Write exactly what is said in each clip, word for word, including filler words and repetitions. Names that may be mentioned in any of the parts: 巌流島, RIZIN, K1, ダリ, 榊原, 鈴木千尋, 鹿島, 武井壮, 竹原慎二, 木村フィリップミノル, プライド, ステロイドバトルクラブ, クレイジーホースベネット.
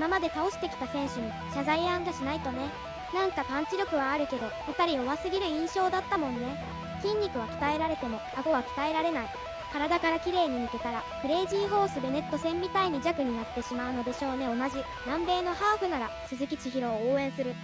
今まで倒してきた選手に謝罪案がしないとね。なんかパンチ力はあるけどふたり弱すぎる印象だったもんね。筋肉は鍛えられても顎は鍛えられない。体から綺麗に抜けたらクレイジーホースベネット戦みたいに弱になってしまうのでしょうね。同じ南米のハーフなら鈴木千尋を応援する。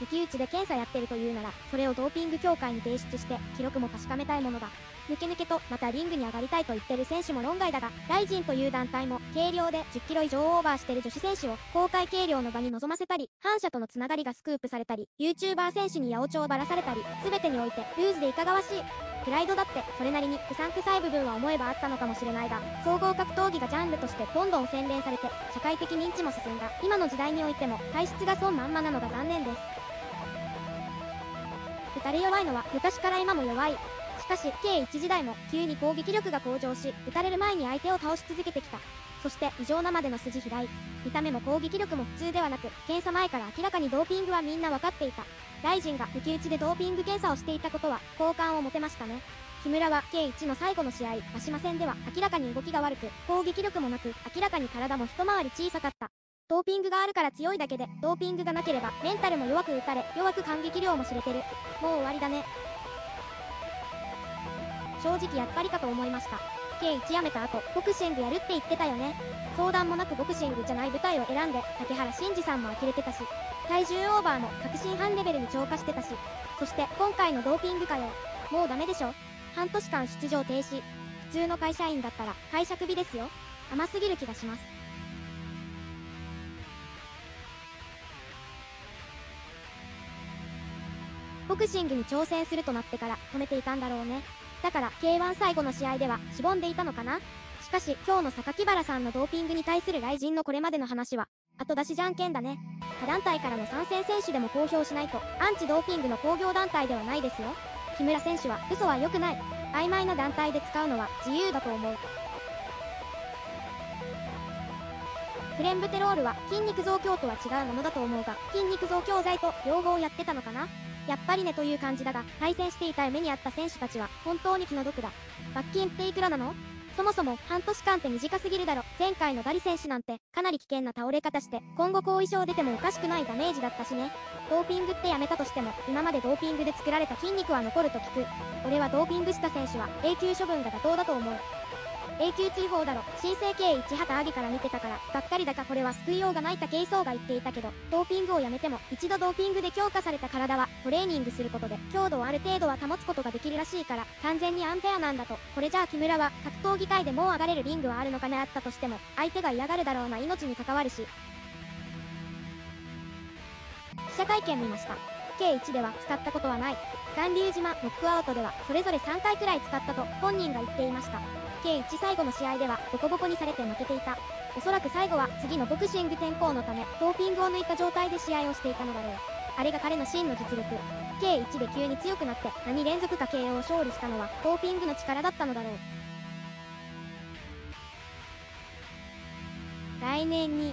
抜き打ちで検査やってるというなら、それをドーピング協会に提出して記録も確かめたいものだ。抜け抜けとまたリングに上がりたいと言ってる選手も論外だが、ライジンという団体も軽量でじゅっキロ以上オーバーしてる女子選手を公開計量の場に臨ませたり、反社とのつながりがスクープされたり、 ユーチューバー 選手に八百長をばらされたり、全てにおいてルーズでいかがわしい。プライドだってそれなりにうさんくさい部分は思えばあったのかもしれないが、総合格闘技がジャンルとしてどんどん洗練されて社会的認知も進んだ今の時代においても体質が損まんまなのが残念です。打たれ弱いのは昔から今も弱い。しかし ケーワン 時代も急に攻撃力が向上し、打たれる前に相手を倒し続けてきた。そして異常なまでの筋開い、見た目も攻撃力も普通ではなく、検査前から明らかにドーピングはみんな分かっていた。ライジンが抜き打ちでドーピング検査をしていたことは好感を持てましたね。木村は ケーワン の最後の試合鹿島戦では明らかに動きが悪く、攻撃力もなく、明らかに体も一回り小さかった。ドーピングがあるから強いだけで、ドーピングがなければメンタルも弱く打たれ、弱く感激量も知れてる。もう終わりだね。正直やっぱりかと思いました。ケーワン やめた後、ボクシングやるって言ってたよね。相談もなくボクシングじゃない舞台を選んで、竹原慎二さんも呆れてたし、体重オーバーも確信犯レベルに超過してたし、そして今回のドーピングかよ。もうダメでしょ。半年間出場停止。普通の会社員だったら会社クビですよ。甘すぎる気がします。ボクシングに挑戦するとなってから止めていたんだろうね。だから ケーワン 最後の試合ではしぼんでいたのかな。しかし今日の榊原さんのドーピングに対するライジンのこれまでの話は後出しじゃんけんだね。他団体からの参戦選手でも公表しないとアンチドーピングの興行団体ではないですよ。木村選手は嘘は良くない。曖昧な団体で使うのは自由だと思う。クレンブテロールは筋肉増強とは違うものだと思うが、筋肉増強剤と両方やってたのかな。やっぱりねという感じだが、対戦していた目にあった選手たちは本当に気の毒だ。罰金っていくらなの？そもそも半年間って短すぎるだろ。前回のダリ選手なんてかなり危険な倒れ方して、今後後遺症出てもおかしくないダメージだったしね。ドーピングってやめたとしても今までドーピングで作られた筋肉は残ると聞く。俺はドーピングした選手は永久処分が妥当だと思う。永久追放だろ。新生 ケーワン 旗揚げから見てたからがっかりだが、これは救いようがない。武井壮が言っていたけど、ドーピングをやめても一度ドーピングで強化された体はトレーニングすることで強度をある程度は保つことができるらしいから、完全にアンフェアなんだと。これじゃあ木村は格闘技界でもう上がれるリングはあるのかね。あったとしても相手が嫌がるだろうな。命に関わるし。記者会見見ました。ケーワン では使ったことはない。巌流島ノックアウトではそれぞれさんかいくらい使ったと本人が言っていました。ケーワン 最後の試合ではボコボコにされて負けていた。おそらく最後は次のボクシング転向のためドーピングを抜いた状態で試合をしていたのだろう。あれが彼の真の実力。ケーワン で急に強くなって何連続か ケーオー を勝利したのはドーピングの力だったのだろう。来年に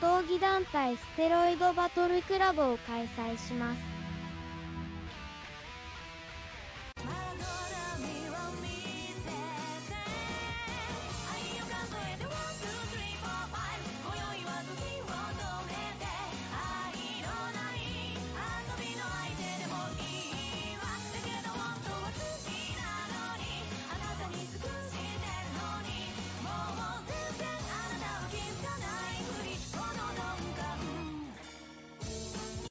格闘技団体ステロイドバトルクラブを開催します。